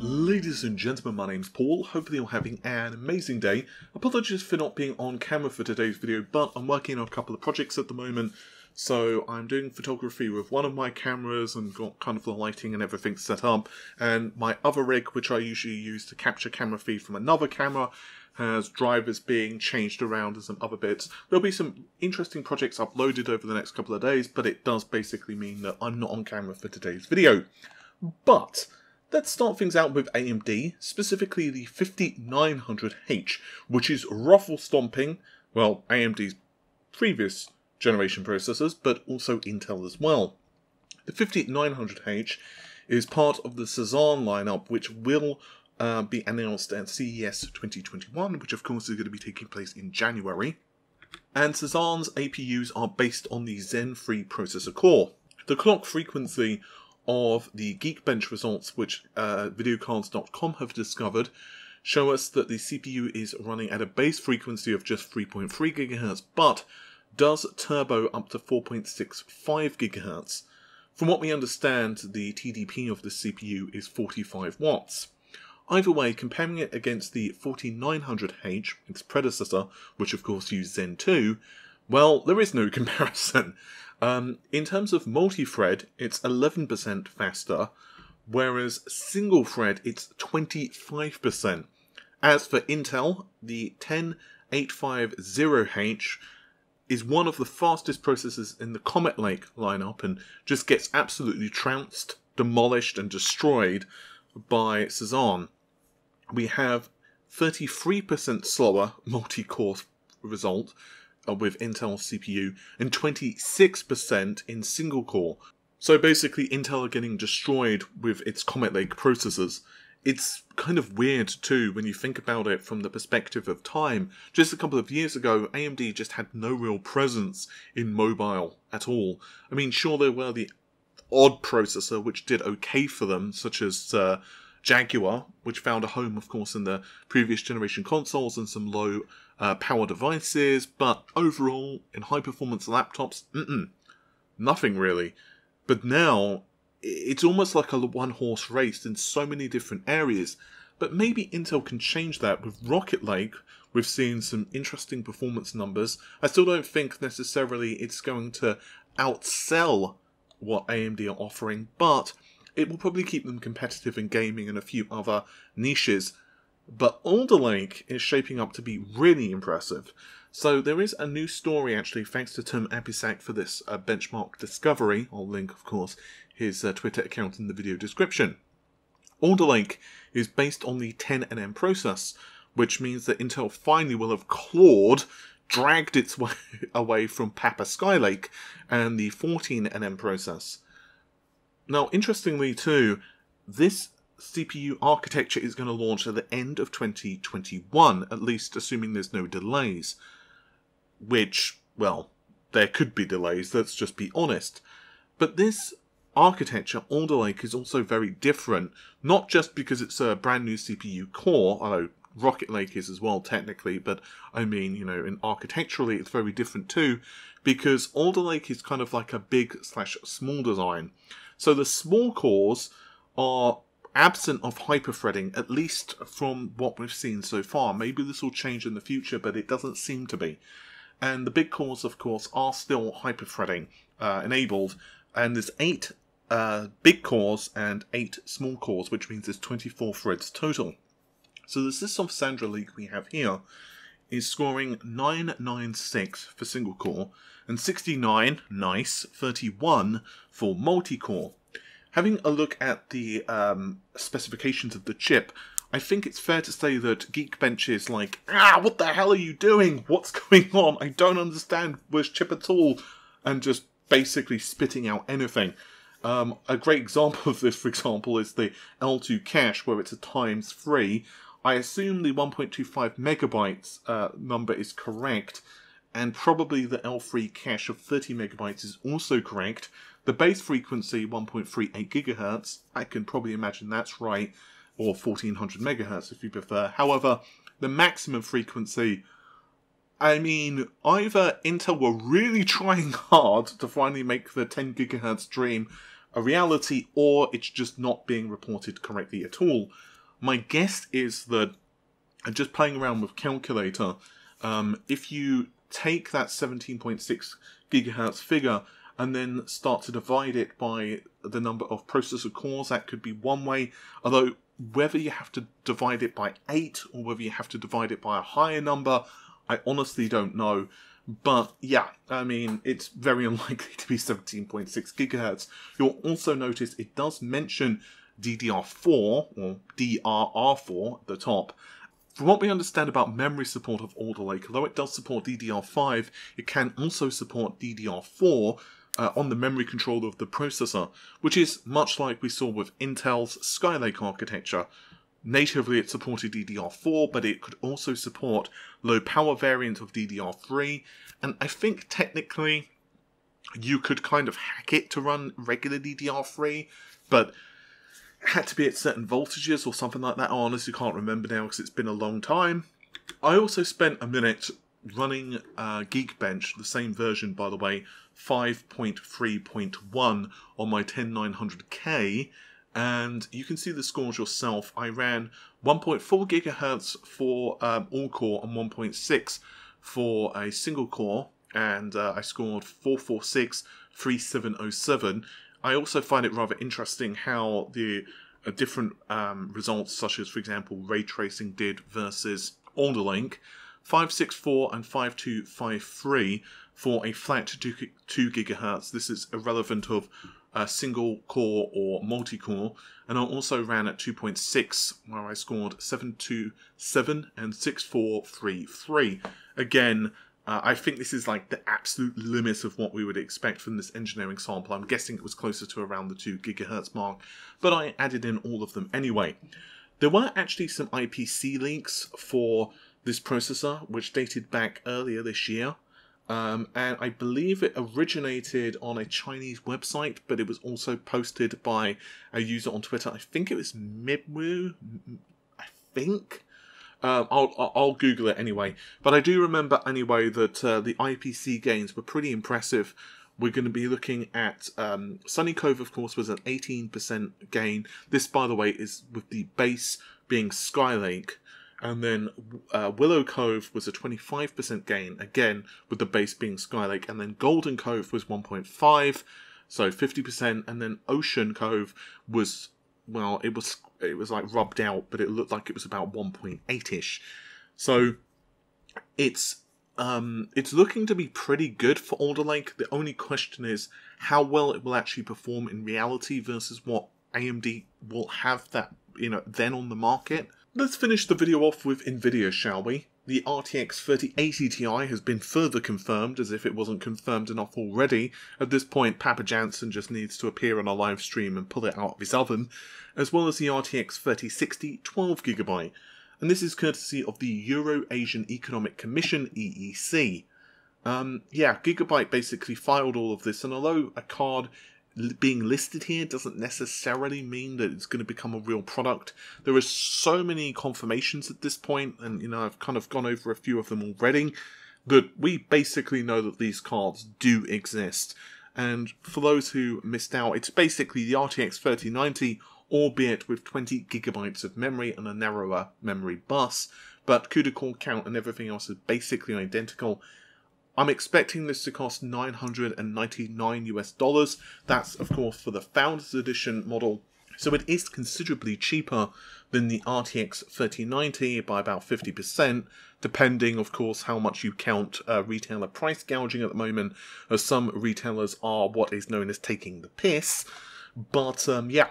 Ladies and gentlemen, my name's Paul, hopefully you're having an amazing day. Apologies for not being on camera for today's video, but I'm working on a couple of projects at the moment. So I'm doing photography with one of my cameras and got kind of the lighting and everything set up. And my other rig, which I usually use to capture camera feed from another camera, has drivers being changed around and some other bits. There'll be some interesting projects uploaded over the next couple of days, but it does basically mean that I'm not on camera for today's video. But let's start things out with AMD, specifically the 5900H, which is ruffle stomping, well, AMD's previous generation processors, but also Intel as well. The 5900H is part of the Cezanne lineup, which will be announced at CES 2021, which of course is going to be taking place in January. And Cezanne's APUs are based on the Zen 3 processor core. The clock frequency of the Geekbench results, which videocards.com have discovered, show us that the CPU is running at a base frequency of just 3.3 GHz, but does turbo up to 4.65 GHz. From what we understand, the TDP of the CPU is 45 watts. Either way, comparing it against the 4900H, its predecessor, which of course used Zen 2, well, there is no comparison. In terms of multi-thread, it's 11% faster, whereas single-thread, it's 25%. As for Intel, the 10850H is one of the fastest processors in the Comet Lake lineup and just gets absolutely trounced, demolished, and destroyed by Cezanne. We have 33% slower multi-core result with Intel CPU and 26% in single core. So basically Intel are getting destroyed with its Comet Lake processors. It's kind of weird too when you think about it from the perspective of time. Just a couple of years ago, AMD just had no real presence in mobile at all. I mean, sure, there were the odd processor which did okay for them, such as Jaguar, which found a home, of course, in the previous generation consoles and some low power devices, but overall, in high-performance laptops, nothing really. But now, it's almost like a one-horse race in so many different areas. But maybe Intel can change that. With Rocket Lake, we've seen some interesting performance numbers. I still don't think necessarily it's going to outsell what AMD are offering, but it will probably keep them competitive in gaming and a few other niches. But Alder Lake is shaping up to be really impressive. So there is a new story, actually, thanks to Tim Episak for this benchmark discovery. I'll link, of course, his Twitter account in the video description. Alder Lake is based on the 10nm process, which means that Intel finally will have dragged its way away from Papa Skylake and the 14nm process. Now, interestingly too, this CPU architecture is going to launch at the end of 2021, at least assuming there's no delays. Which, well, there could be delays, let's just be honest. But this architecture, Alder Lake, is also very different, not just because it's a brand new CPU core, although Rocket Lake is as well technically, but I mean, you know, in architecturally it's very different too, because Alder Lake is kind of like a big/small design. So the small cores are absent of hyperthreading, at least from what we've seen so far. Maybe this will change in the future, but it doesn't seem to be. And the big cores, of course, are still hyperthreading enabled, and there's 8 big cores and 8 small cores, which means there's 24 threads total. So the system Sandra League we have here is scoring 996 for single core and 69, nice, 31 for multi-core. Having a look at the specifications of the chip, I think it's fair to say that Geekbench is like, ah, what the hell are you doing? What's going on? I don't understand this chip at all. And just basically spitting out anything. A great example of this, for example, is the L2 cache, where it's a ×3. I assume the 1.25 megabytes number is correct, and probably the L3 cache of 30 megabytes is also correct. The base frequency, 1.38 gigahertz, I can probably imagine that's right, or 1400 megahertz if you prefer. However, the maximum frequency, I mean, either Intel were really trying hard to finally make the 10 gigahertz dream a reality, or it's just not being reported correctly at all. My guess is that, and just playing around with calculator, if you take that 17.6 gigahertz figure and then start to divide it by the number of processor cores, that could be one way, although whether you have to divide it by 8 or whether you have to divide it by a higher number, I honestly don't know. But yeah, I mean, it's very unlikely to be 17.6 gigahertz. You'll also notice it does mention DDR4 or DRR4 at the top. From what we understand about memory support of Alder Lake, although it does support DDR5, it can also support DDR4 on the memory controller of the processor, which is much like we saw with Intel's Skylake architecture. Natively, it supported DDR4, but it could also support low power variant of DDR3, and I think technically you could kind of hack it to run regular DDR3, but it had to be at certain voltages or something like that. I honestly can't remember now because it's been a long time. I also spent a minute running Geekbench, the same version by the way, 5.3.1 on my 10900K, and you can see the scores yourself. I ran 1.4 gigahertz for all core and 1.6 for a single core, and I scored 446, 3707. I also find it rather interesting how the different results, such as, for example, ray tracing did versus Alder Lake. 564 and 5253 for a flat 2 gigahertz. This is irrelevant of a single core or multi-core. And I also ran at 2.6, where I scored 727 and 6433. Again, I think this is like the absolute limit of what we would expect from this engineering sample. I'm guessing it was closer to around the 2 gigahertz mark, but I added in all of them anyway. There were actually some IPC leaks for this processor, which dated back earlier this year. And I believe it originated on a Chinese website, but it was also posted by a user on Twitter. I think it was Midwoo, I think. I'll Google it anyway, but I do remember anyway that the IPC gains were pretty impressive. We're going to be looking at Sunny Cove, of course, was an 18% gain. This, by the way, is with the base being Skylake, and then Willow Cove was a 25% gain, again with the base being Skylake, and then Golden Cove was 1.5, so 50%, and then Ocean Cove was, well, it was like rubbed out, but it looked like it was about 1.8ish. So it's looking to be pretty good for Alder Lake. The only question is how well it will actually perform in reality versus what AMD will have that, you know, then on the market. Let's finish the video off with Nvidia, shall we? The RTX 3080 Ti has been further confirmed, as if it wasn't confirmed enough already. At this point, Papa Jansen just needs to appear on a live stream and pull it out of his oven, as well as the RTX 3060 12GB. And this is courtesy of the Euro-Asian Economic Commission, EEC. Yeah, Gigabyte basically filed all of this, and although a card being listed here doesn't necessarily mean that it's going to become a real product, there are so many confirmations at this point, and you know, I've kind of gone over a few of them already, that we basically know that these cards do exist. And for those who missed out, it's basically the RTX 3090, albeit with 20 gigabytes of memory and a narrower memory bus, but CUDA core count and everything else is basically identical. I'm expecting this to cost $999. That's, of course, for the Founders Edition model. So it is considerably cheaper than the RTX 3090 by about 50%, depending, of course, how much you count retailer price gouging at the moment, as some retailers are what is known as taking the piss. But, yeah,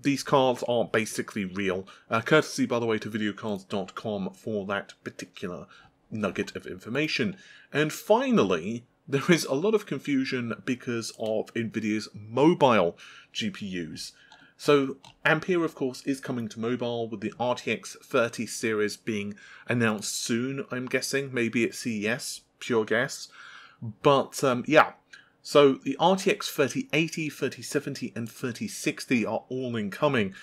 these cards are basically real. Courtesy, by the way, to videocards.com for that particular nugget of information. And finally, there is a lot of confusion because of Nvidia's mobile GPUs. So Ampere, of course, is coming to mobile, with the RTX 30 series being announced soon, I'm guessing, maybe at CES, pure guess. But yeah, so the RTX 3080, 3070 and 3060 are all incoming.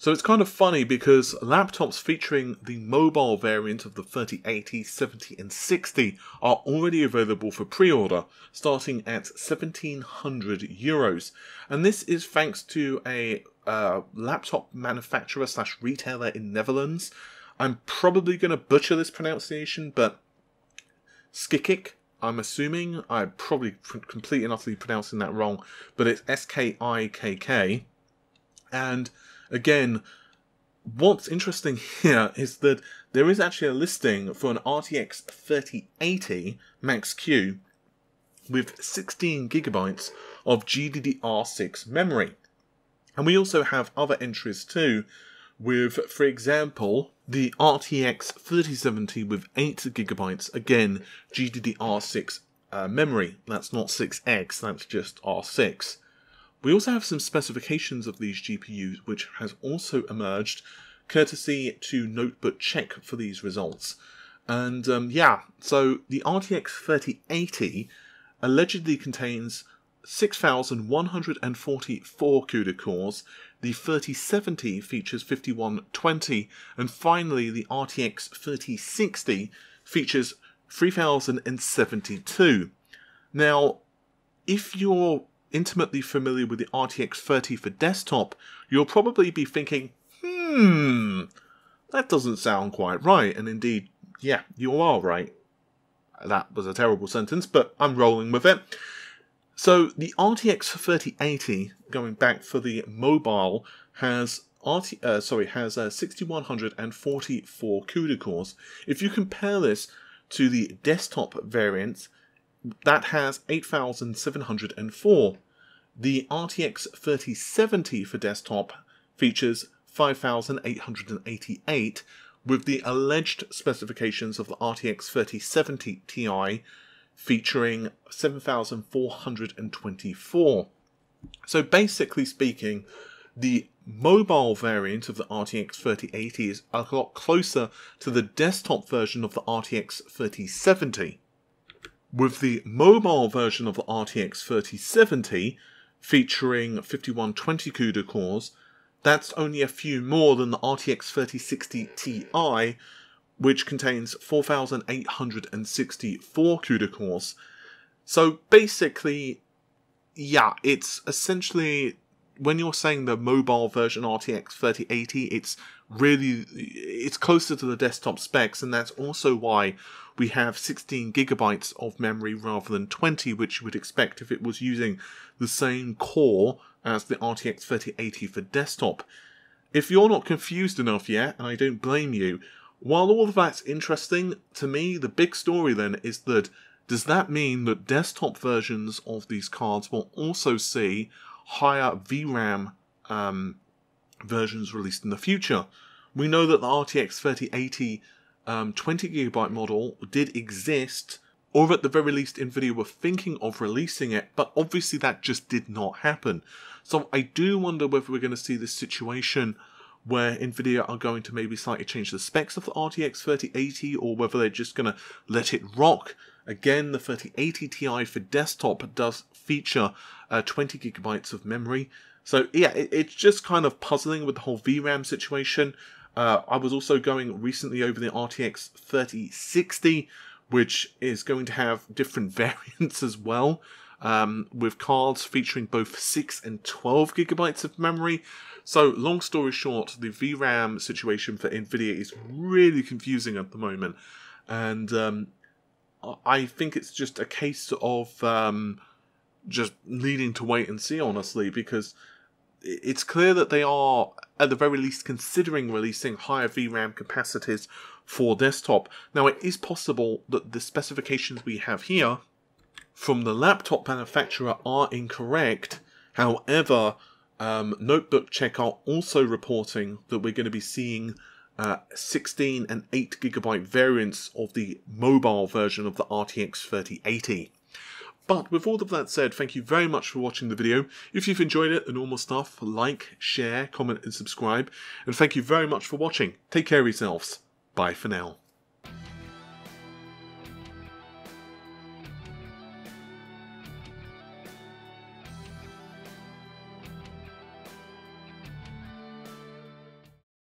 So it's kind of funny because laptops featuring the mobile variant of the 3080, 70 and 60 are already available for pre-order, starting at €1,700. And this is thanks to a laptop manufacturer slash retailer in Netherlands. I'm probably going to butcher this pronunciation, but Skylake, I'm assuming. I'm probably completely and utterly pronouncing that wrong, but it's S-K-I-K-K. And again, what's interesting here is that there is actually a listing for an RTX 3080 Max-Q with 16GB of GDDR6 memory. And we also have other entries too, with, for example, the RTX 3070 with 8GB, again, GDDR6 memory. That's not 6X, that's just R6. We also have some specifications of these GPUs, which has also emerged, courtesy to Notebook Check for these results. And yeah, so the RTX 3080 allegedly contains 6,144 CUDA cores, the 3070 features 5120, and finally the RTX 3060 features 3,072. Now, if you're intimately familiar with the RTX 30 for desktop, you'll probably be thinking, that doesn't sound quite right. And indeed, yeah, you are right. That was a terrible sentence, but I'm rolling with it. So the RTX 3080, going back for the mobile, has 6,144 CUDA cores. If you compare this to the desktop variant, that has 8,704. The RTX 3070 for desktop features 5,888, with the alleged specifications of the RTX 3070 Ti featuring 7,424. So basically speaking, the mobile variant of the RTX 3080 is a lot closer to the desktop version of the RTX 3070. With the mobile version of the RTX 3070 featuring 5120 CUDA cores, that's only a few more than the RTX 3060 Ti, which contains 4,864 CUDA cores. So basically, yeah, it's essentially, when you're saying the mobile version RTX 3080, it's closer to the desktop specs, and that's also why we have 16GB of memory rather than 20, which you would expect if it was using the same core as the RTX 3080 for desktop. If you're not confused enough yet, and I don't blame you, while all of that's interesting, to me the big story then is that, does that mean that desktop versions of these cards will also see higher VRAM versions released in the future? We know that the RTX 3080 20GB model did exist, or at the very least Nvidia were thinking of releasing it, but obviously that just did not happen. So I do wonder whether we're going to see this situation where Nvidia are going to maybe slightly change the specs of the RTX 3080, or whether they're just going to let it rock. Again, the 3080 Ti for desktop does feature 20GB of memory. So yeah, it's just kind of puzzling with the whole VRAM situation. I was also going recently over the RTX 3060, which is going to have different variants as well, with cards featuring both 6 and 12GB of memory. So long story short, the VRAM situation for Nvidia is really confusing at the moment. And I think it's just a case of just needing to wait and see, honestly, because it's clear that they are, at the very least, considering releasing higher VRAM capacities for desktop. Now, it is possible that the specifications we have here from the laptop manufacturer are incorrect. However, Notebook Check are also reporting that we're going to be seeing 16 and 8GB variants of the mobile version of the RTX 3080. But with all of that said, thank you very much for watching the video. If you've enjoyed it, the normal stuff, like, share, comment and subscribe. And thank you very much for watching. Take care of yourselves. Bye for now.